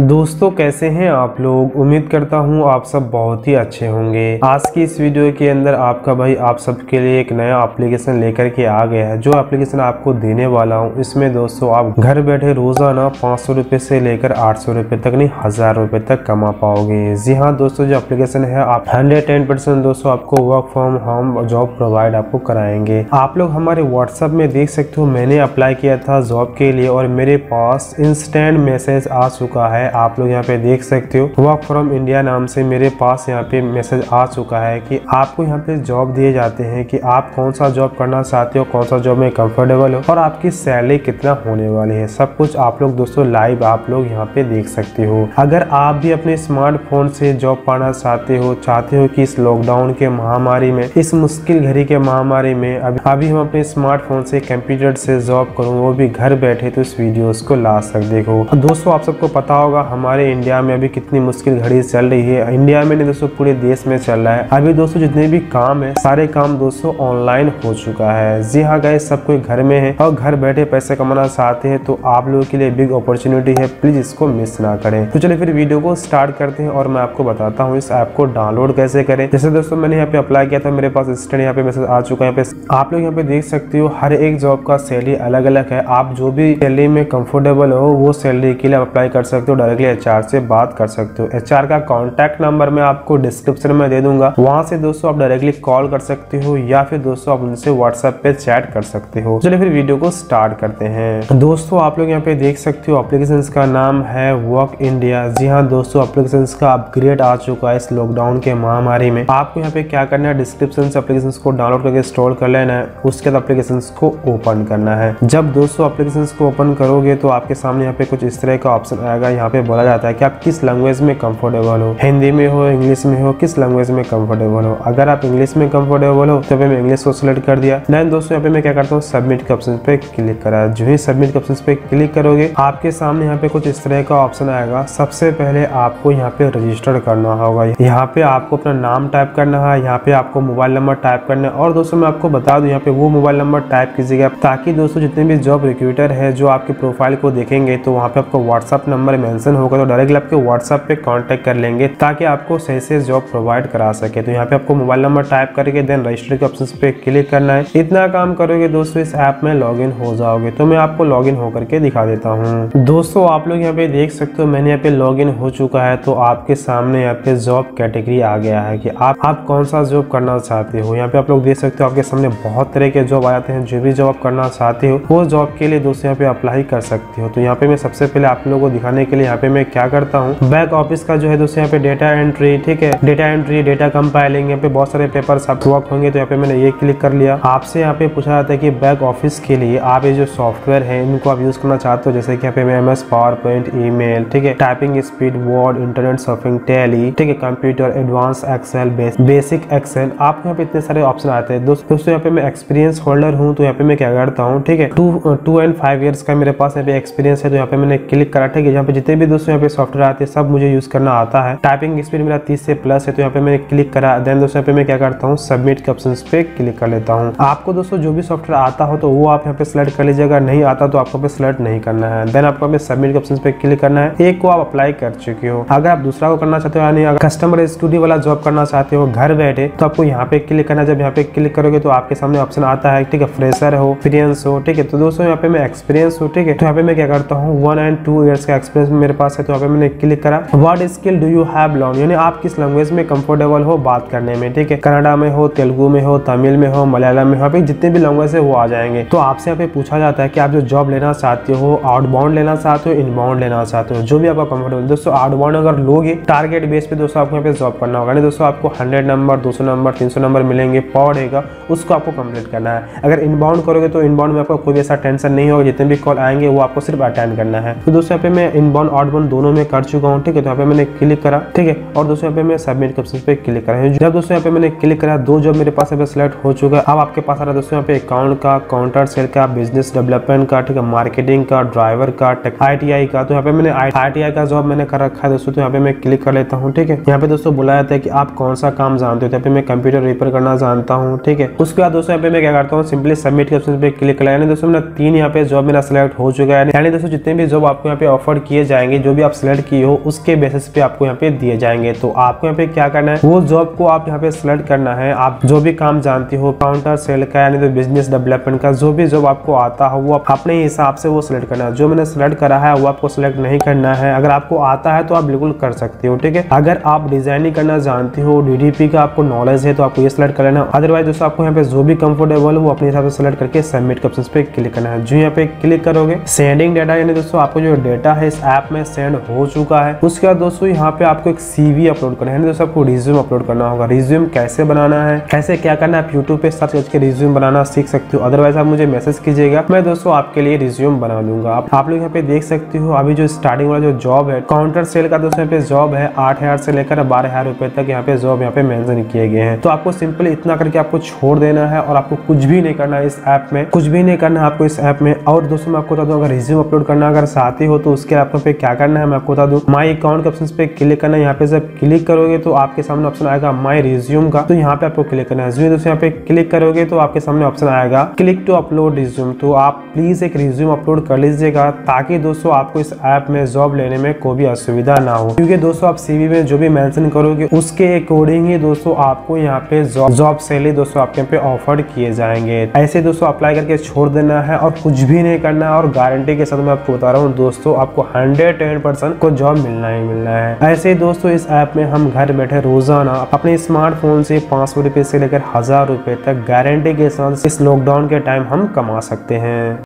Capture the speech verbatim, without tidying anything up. दोस्तों कैसे हैं आप लोग। उम्मीद करता हूं आप सब बहुत ही अच्छे होंगे। आज की इस वीडियो के अंदर आपका भाई आप सबके लिए एक नया एप्लीकेशन लेकर के आ गया है, जो एप्लीकेशन आपको देने वाला हूं। इसमें दोस्तों आप घर बैठे रोजाना पाँच सौ रुपये से लेकर आठ सौ रुपये तक नहीं हज़ार रुपये तक कमा पाओगे। जी हाँ दोस्तों, जो एप्लीकेशन है आप हंड्रेड टेन परसेंट दोस्तों आपको work from home job provide आपको कराएंगे। आप लोग हमारे व्हाट्सअप में देख सकते हो, मैंने अप्लाई किया था जॉब के लिए और मेरे पास इंस्टेंट मैसेज आ चुका है। आप लोग यहाँ पे देख सकते हो वर्क फ्रॉम इंडिया नाम से मेरे पास यहाँ पे मैसेज आ चुका है कि आपको यहाँ पे जॉब दिए जाते हैं कि आप कौन सा जॉब करना चाहते हो, कौन सा जॉब में कंफर्टेबल हो और आपकी सैलरी कितना होने वाली है। सब कुछ आप लोग दोस्तों लाइव आप लोग यहाँ पे देख सकते हो। अगर आप भी अपने स्मार्टफोन से जॉब पाना चाहते हो चाहते हो कि इस लॉकडाउन के महामारी में, इस मुश्किल घड़ी के महामारी में अभी, अभी हम अपने स्मार्टफोन से कंप्यूटर से जॉब करूँ वो भी घर बैठे, तो इस वीडियो को लास्ट तक देखो। दोस्तों आप सबको पता होगा हमारे इंडिया में अभी कितनी मुश्किल घड़ी चल रही है। इंडिया में नहीं दोस्तों पूरे देश में चल रहा है। अभी दोस्तों जितने भी काम है सारे काम दोस्तों ऑनलाइन हो चुका है। जी हाँ गाइस, सब कोई घर में है और घर बैठे पैसे कमाना चाहते हैं, तो आप लोगों के लिए बिग अपॉर्चुनिटी है, प्लीज इसको मिस ना करें। तो चलिए फिर वीडियो को स्टार्ट करते हैं और मैं आपको बताता हूँ इस ऐप को डाउनलोड कैसे करें। जैसे दोस्तों मैंने यहाँ पे अप्लाई किया था, मेरे पास इंस्टेंट यहाँ पे मैसेज आ चुका है। आप लोग यहाँ पे देख सकते हो हर एक जॉब का सैलरी अलग अलग है। आप जो भी सैलरी में कंफर्टेबल हो वो सैलरी के लिए अप्लाई कर सकते हो, डायरेक्टली एचआर से बात कर सकते हो। एचआर का कांटेक्ट नंबर मैं आपको डिस्क्रिप्शन में दे दूंगा, वहां से दोस्तों आप डायरेक्टली कॉल कर सकते हो या फिर दोस्तों आप उनसे व्हाट्सएप पे चैट कर सकते हो। चलिए फिर वीडियो को स्टार्ट करते हैं। दोस्तों आप लोग यहाँ पे देख सकते हो एप्लीकेशन का नाम है वर्क इंडिया। जी हाँ दोस्तों, एप्लीकेशन का अपग्रेड आ चुका है इस लॉकडाउन के महामारी में। आपको यहाँ पे क्या करना है, डिस्क्रिप्शन से एप्लीकेशन को डाउनलोड करके इंस्टॉल कर लेना है। उसके बाद एप्लीकेशन को ओपन करना है। जब दोस्तों एप्लीकेशन को ओपन करोगे तो आपके सामने यहाँ पे कुछ इस तरह का ऑप्शन आएगा। यहाँ पे बोला जाता है कि आप किस लैंग्वेज में कंफर्टेबल हो, हिंदी में हो, इंग्लिश में हो, किस लैंग्वेज में कंफर्टेबल हो। अगर आप इंग्लिश में कंफर्टेबल हो तो मैं इंग्लिश को सिलेक्ट कर दिया। देन दोस्तों यहाँ पे मैं क्या करता हूँ, सबमिट के ऑप्शन पे क्लिक करा। जो ही सबमिट के ऑप्शन पे क्लिक करोगे आपके सामने यहाँ पे कुछ इस तरह का ऑप्शन आएगा। सबसे पहले आपको यहाँ पे रजिस्टर करना होगा। यहाँ पे आपको अपना नाम टाइप करना है, यहाँ पे आपको मोबाइल नंबर टाइप करना है। और दोस्तों मैं आपको बता दूं यहाँ पे वो मोबाइल नंबर टाइप कीजिएगा ताकि दोस्तों जितने भी जॉब रिक्रूटर है जो आपके प्रोफाइल को देखेंगे तो वहाँ पे आपको व्हाट्सअप नंबर मेंशन होगा, तो डायरेक्टली आपके व्हाट्सएप पे कांटेक्ट कर लेंगे ताकि आपको सही से जॉब प्रोवाइड करा सके। तो यहाँ पे आपको मोबाइल नंबर टाइप करके देन रजिस्टर के ऑप्शन पे क्लिक करना है। इतना काम करोगे दोस्तों इस ऐप में लॉगिन हो जाओगे। तो मैं आपको लॉगिन होकर के दिखा देता हूँ। दोस्तों आप लोग यहाँ पे देख सकते हो मैंने यहाँ पे लॉगिन हो चुका है। तो आपके सामने यहाँ पे जॉब कैटेगरी आ गया है कि आप आप कौन सा जॉब करना चाहते हो। यहाँ पे आप लोग देख सकते हो आपके सामने बहुत तरह के जॉब आ जाते हैं। जो भी जॉब करना चाहते हो वो जॉब के लिए दोस्तों यहाँ पे अप्लाई कर सकते हो। तो यहाँ पे मैं सबसे पहले आप लोगों को दिखाने के लिए यहाँ पे मैं क्या करता हूँ, बैक ऑफिस का जो है दोस्तों यहाँ पे डेटा एंट्री, ठीक है, डेटा एंट्री, डेटा कंपाइलिंग, यहाँ पे बहुत सारे पेपर सब वर्क होंगे। तो यहाँ पे मैंने ये क्लिक कर लिया। आपसे यहाँ पे पूछा जाता है कि बैक ऑफिस के लिए आप ये जो सॉफ्टवेयर है इनको आप यूज करना चाहते हो, जैसे कि यहाँ पे मैं M S PowerPoint, email, ठीक है, typing speed, word, internet surfing, tally, ठीक है, computer, advance Excel, basic Excel. आपको यहाँ पे इतने सारे ऑप्शन आते हैं। दोस्तों यहाँ पे मैं एक्सपीरियंस होल्डर हूँ, तो यहाँ पे मैं क्या करता हूँ, ठीक है, two to and five years का मेरे पास यहाँ पे एक्सपीरियंस है। तो यहाँ पे मैंने क्लिक करा, ठीक है। यहाँ पे जितने भी दोस्तों यहाँ पे सॉफ्टवेयर आते हैं सब मुझे यूज करना आता है। टाइपिंग स्पीड मेरा तीस से प्लस है, तो यहाँ पे मैंने क्लिक करा। देन दोस्तों यहाँ पे मैं क्या करता हूँ, सबमिट के ऑप्शन पे क्लिक कर लेता हूँ। आपको दोस्तों जो भी सॉफ्टवेयर आता हो तो वो आप यहाँ पे सिलेक्ट कर लीजिएगा, नहीं आता तो आपको सिलेक्ट नहीं करना है। देन आपको यहाँ पे सबमिट के ऑप्शन पे क्लिक करना है। एक को आप अप्लाई कर चुके हो, अगर आप दूसरा को करना चाहते हो, यानी अगर कस्टमर एक्सक्यूटिव वाला जॉब करना चाहते हो घर बैठे, तो आपको यहाँ पे क्लिक करना। जब यहाँ पे क्लिक करोगे तो आपके सामने ऑप्शन आता है, ठीक है, फ्रेशर हो, एक्सपीरियंस हो, ठीक है। तो दोस्तों यहाँ पे मैं एक्सपीरियंस हो, ठीक है, तो यहाँ पे मैं क्या करता हूँ, वन एंड टू ईयर्स का एक्सपीरियंस मेरे पास है। तो यहाँ पे मैंने क्लिक करा। What skill do you have learn, यानी आप किस लैंग्वेज में कंफर्टेबल हो बात करने में, ठीक है, कन्नडा में हो, तेलुगु में हो, तमिल में हो, मलयालम में हो, पे जितने भी लैंग्वेज है वो आ जाएंगे। तो आपसे यहाँ पे पूछा जाता है कि आप जो जॉब लेना चाहते हो, आउटबाउंड लेना चाहते हो, इनबाउंड लेना चाहते हो, जो भी आपका कंफर्टेबल। दोस्तों आउटबाउंड अगर लोगे टारगेट बेस पे दोस्तों आपको यहाँ पे जॉब करना होगा, यानी दोस्तों आपको हंड्रेड नंबर, दो सौ नंबर, तीन सौ नंबर मिलेंगे पावर रहेगा, उसको आपको कंप्लीट करना है। अगर इनबाउंड करोगे तो इनबाउंड में आपको कोई भी ऐसा टेंशन नहीं होगा, जितने भी कॉल आएंगे वो आपको सिर्फ अटेंड करना है। तो दोस्तों यहाँ पे मैं इनबाउंड आउटबाउंड दोनों में कर चुका हूँ, ठीक है। तो यहाँ पे मैंने क्लिक करा, ठीक है, और दोस्तों यहाँ पे मैं सबमिट के ऑप्शन पे क्लिक करा। जब दोस्तों यहाँ पे मैंने क्लिक करा, दो जॉब मेरे पास यहाँ पे सिलेक्ट हो चुका है। अब आपके पास आ रहा है दोस्तों यहाँ पे अकाउंट का, काउंटर सेल का, बिजनेस डेवलपमेंट का, ठीक है, मार्केटिंग का, ड्राइवर का, आई टी आई का। तो यहाँ पे मैंने आई टी आई का जॉब मैंने कर रखा है दोस्तों। तो यहाँ पे मैं क्लिक कर लेता हूँ, ठीक है। यहाँ पे दोस्तों बुलाया था कि आप कौन सा काम जानते हो, तो यहाँ पे मैं कंप्यूटर रिपेयर करना जानता हूँ, ठीक है। उसके बाद दोस्तों यहाँ पे मैं क्या करता हूँ, सिंपली सबमिट के ऑप्शन पे क्लिक करा। यानी दोस्तों मेरा तीन यहाँ पे जॉब मेरा सिलेक्ट हो चुका है। यानी दोस्तों जितने भी जॉब आपको यहाँ पे ऑफर किए जाएंगे जाएंगे, जो भी आप सिलेक्ट किए हो उसके बेसिस पे आपको यहाँ पे दिए जाएंगे। तो आपको यहाँ पे क्या करना है, वो जॉब को आप यहाँ पे सिलेक्ट करना है। आप जो भी काम जानते हो काउंटर सेल का यानी तो बिजनेस डेवलपमेंट का, जो भी जॉब आपको आता हो वो आप अपने हिसाब से वो सिलेक्ट करना है। जो मैंने सिलेक्ट करा है वो आपको सिलेक्ट नहीं करना है। अगर आपको आता है तो आप बिल्कुल कर सकते हो, ठीक है। अगर आप डिजाइनिंग करना जानते हो, डीडीपी का आपको नॉलेज है तो आपको ये सिलेक्ट कर लेना। अदरवाइज दोस्तों आपको यहाँ पे जो भी कंफर्टेबल हो वो अपने हिसाब से सिलेक्ट करके सबमिट के ऑप्शन पे क्लिक करना है। जो यहाँ पे क्लिक करोगे सेंडिंग डाटा यानी दोस्तों आपको जो डाटा है इस ऐप में सेंड हो चुका है। उसके बाद दोस्तों यहाँ पे आपको एक सीवी अपलोड करना है, दोस्तों आपको रिज्यूम अपलोड करना होगा। रिज्यूम कैसे बनाना है, कैसे क्या करना है, आप यूट्यूब पे सर्च करके रिज्यूम बनाना सीख सकते हो। अदरवाइज आप मुझे मैसेज कीजिएगा, मैं दोस्तों आपके लिए रिज्यूम बना लूंगा। आप लोग यहाँ पे देख सकते हो अभी जो स्टार्टिंग वाला जो जॉब है काउंटर सेल का, दोस्तों यहाँ पे जॉब है आठ हजार से लेकर बारह हजार रुपए तक यहाँ पे जॉब यहाँ पे मेंशन किए गए हैं। तो आपको सिंपली इतना करके आपको छोड़ देना है और आपको कुछ भी नहीं करना है इस ऐप में, कुछ भी नहीं करना है आपको इस ऐप में। और दोस्तों मैं आपको बता दूं, अगर रिज्यूम अपलोड करना अगर चाहते हो तो उसके आपको पे क्या करना है, मैं आपको बता दूं माई अकाउंट के ऑप्शन पे क्लिक करना है। यहाँ पे जब क्लिक करोगे तो आपके सामने ऑप्शन आएगा माई रिज्यूम का, तो यहाँ पे आपको क्लिक करना है। जो दोस्तों यहाँ पे क्लिक करोगे तो आपके सामने ऑप्शन आएगा क्लिक टू अपलोड रिज्यूम, तो आप प्लीज एक रिज्यूम अपलोड कर लीजिएगा ताकि दोस्तों आपको इस ऐप में जॉब लेने में कोई भी असुविधा ना हो। क्योंकि दोस्तों आप सीवी में जो भी मेंशन करोगे उसके अकॉर्डिंग ही दोस्तों आपको यहाँ पे जॉब सैलरी दोस्तों आपके पे ऑफर्ड किए जाएंगे। ऐसे दोस्तों अप्लाई करके छोड़ देना है और कुछ भी नहीं करना है। और गारंटी के साथ मैं आपको बता रहा हूँ दोस्तों, आपको हंड्रेड टेन परसेंट को जॉब मिलना ही मिलना है। ऐसे दोस्तों इस ऐप में हम घर बैठे रोजाना अपने स्मार्टफोन से पाँच सौ रुपए से लेकर हजार रुपए तक गारंटी के साथ इस लॉकडाउन के टाइम हम कमा सकते हैं।